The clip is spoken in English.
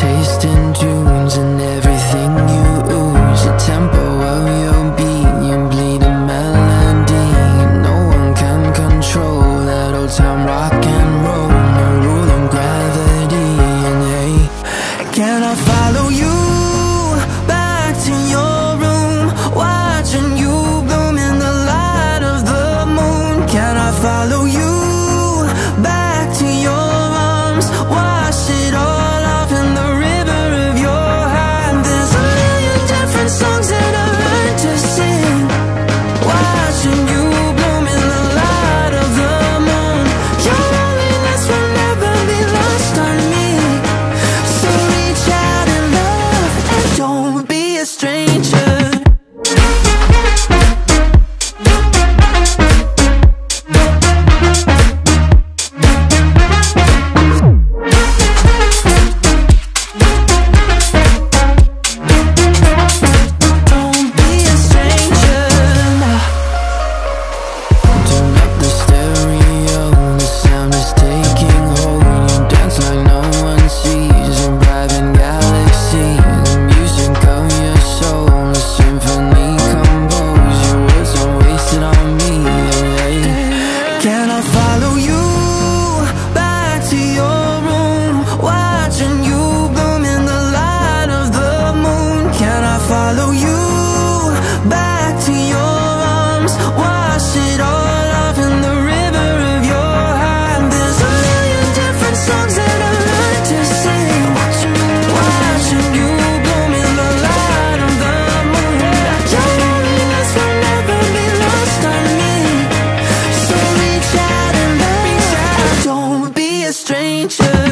tasting tunes and everything you ooze, the tempo of your being, bleeding melody. No one can control that old time rock and roll, no rule of gravity. And hey, can I follow you back to your room, watching you bloom in the light of the moon? Can I follow you back to your arms, wash it all? Stranger.